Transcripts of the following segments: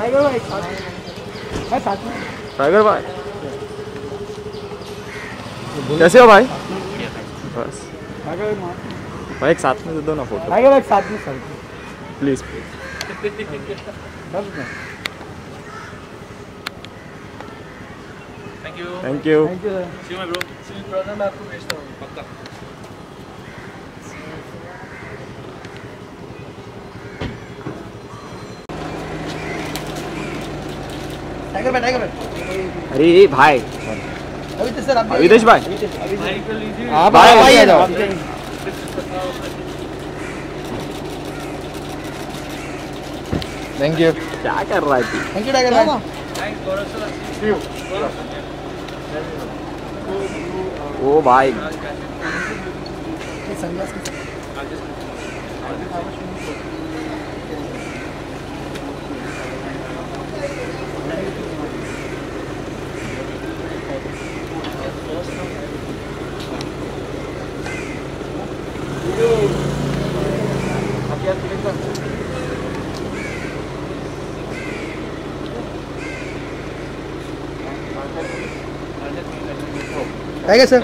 Tiger भाई साथ में। टाइगर भाई कैसे हो भाई? बस भाई एक साथ में दे दो ना फोटो। टाइगर भाई साथ में sir please thank you bro. मैं आपको भेजता हूँ पक्का। अरे भाई अविदेश भाई आप भाई थैंक यू। क्या कर रहा है तू? थैंक यू टाइगर भाई। ओ भाई टाइगर सर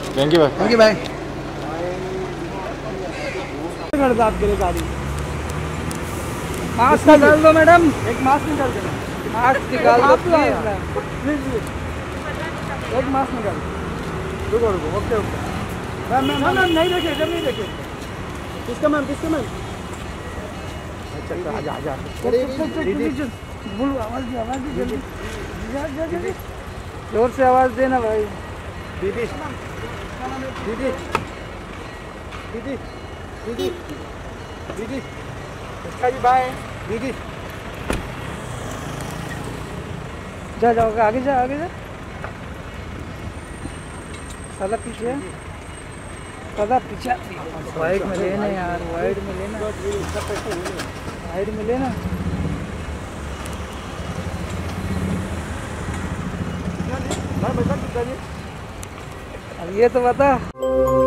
थैंक यू भाई। थैंक यू भाई। आपके लिए गाड़ी मास्क निकाल दो मैडम। एक मास्क निकाल देना। मास्क निकाल दो प्लीज। एक मास्क निकाल दो। रुको ओके ओके मैम नहीं देखे जब नहीं देखे। किसका मैम किसका मैम? अच्छा आजा आजा बोलो। आवाज़ दी जल्दी जल्दी जोर से आवाज देना भाई। दीदी दीदी दीदी दीदी दीदी इसका जी बाय दीदी जा जाओ आगे जा साला पीछे वाइड में लेना यार। वाइड में लेना अब ये तो बता।